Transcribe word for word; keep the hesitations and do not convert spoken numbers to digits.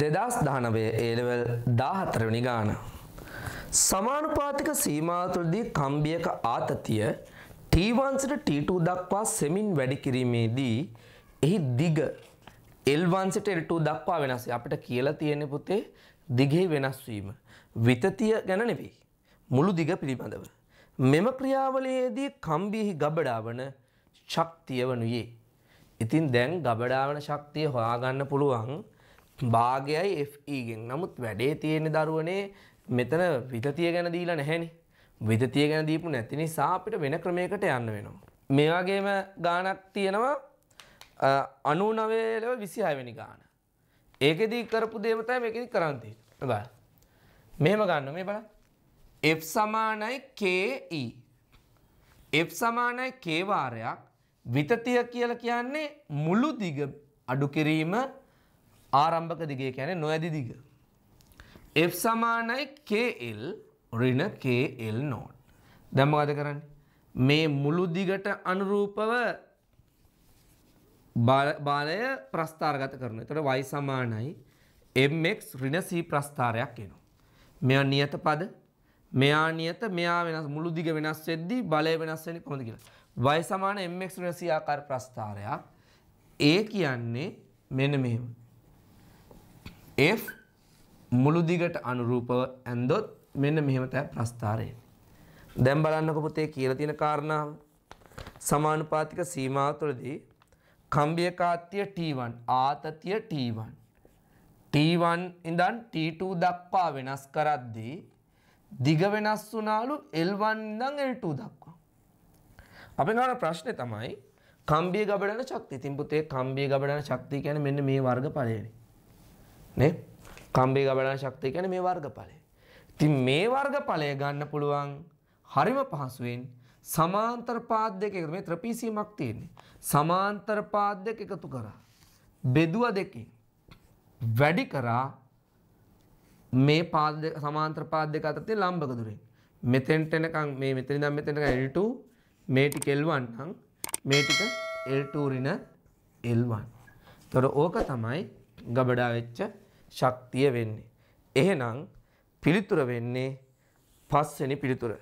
දෙදහස් දහනවය A-level දාහතර වෙනි ගාන. සමානුපාතික සීමාව තුළදී කම්බියක ආතතිය T one සිට T two දක්වා සෙමින් වැඩි කිරීමේදී එහි දිග L one සිට L two දක්වා වෙනස් වේ. අපිට කියලා තියෙන පුතේ දිගෙහි වෙනස් වීම විතතිය ගැන නෙවෙයි, මුළු දිග පිළිබඳව. මෙම ක්‍රියාවලියේදී කම්බියෙහි ගබඩාවන ශක්තිය වනුයේ. ඉතින් දැන් ගබඩාවන ශක්තිය හොයාගන්න පුළුවන් භාගයයි Fe ගෙන්. නමුත් වැඩේ තියෙන දරුවනේ මෙතන විතතිය ගැන දීලා නැහැනේ. විතතිය ගැන දීපු නැති නිසා අපිට වෙන ක්‍රමයකට යන්න වෙනවා. මේ වගේම ගාණක් තියෙනවා අනූනවය විසිහය වෙනි ගාන. ඒකෙදී කරපු දෙයම තමයි මේකෙදී කරන්න තියෙන්නේ. බලන්න. මෙහෙම ගන්න මේ බලන්න. F සමානයි Ke. F සමානයි K වාරයක් විතතිය කියලා කියන්නේ මුළු දිග අඩු කිරීම ආරම්භක දිගය කියන්නේ නොඇදි දිග. F සමානයි Kl ඍණ Kl naught. දැන් මොකද කරන්නේ? මේ මුළු දිගට අනුරූපව බාලය ප්‍රස්ථාරගත කරනවා. එතකොට y සමානයි mx ඍණ c ප්‍රස්ථාරයක් එනවා. මෙයා නියත පද, මෙයා නියත, මෙයා වෙනස්, මුළු දිග වෙනස් වෙද්දී බලය වෙනස් වෙන්නේ කොහොමද කියලා. y සමාන mx ඍණ c ආකාර ප්‍රස්ථාරයක්. ඒ කියන්නේ මෙන්න මෙහෙම. f මුළු දිගට අනුරූපව ඇන්දොත් මෙන්න මෙහෙම තමයි ප්‍රස්ථාරය. දැන් බලන්නකො පුතේ කියලා තියෙන කාරණාව. සමානුපාතික සීමාව තුළදී කම්බියකාත්‍ය T one, ආතතිය T one. T one ඉඳන් T two දක්වා වෙනස් කරද්දී දිග වෙනස් වුණාලු L one ඉඳන් L two දක්වා. අපේ ගන්න ප්‍රශ්නේ තමයි කම්බිය ගබඩන ශක්තිය. ඉතින් පුතේ කම්බිය ගබඩන ශක්තිය කියන්නේ මෙන්න මේ වර්ගඵලයනේ. නේ? කම්බිය ගබඩන ශක්තිය කියන්නේ මේ වර්ගඵලය. ඉතින් මේ වර්ගඵලය ගන්න පුළුවන් හරිම පහසුවෙන් සමාන්තර පාද දෙක එකතු මේ ත්‍රිපීසීමක් තියෙන්නේ. සමාන්තර පාද දෙක එකතු කරා. බෙදුව දෙකෙන් වැඩි කරා මේ පාද දෙක සමාන්තර පාද දෙක අතර තියෙන ලම්බක දුරෙන්. මෙතෙන්ට එනකන් මේ මෙතන ඉඳන් මෙතෙන්ට L two, මේ ටික L one නම් මේ ටික L two ඍණ L one. ඒතර ඕක තමයි ගබඩා වෙච්ච ශක්තිය වෙන්නේ. එහෙනම් පිළිතුර වෙන්නේ පස්වෙනි පිළිතුර.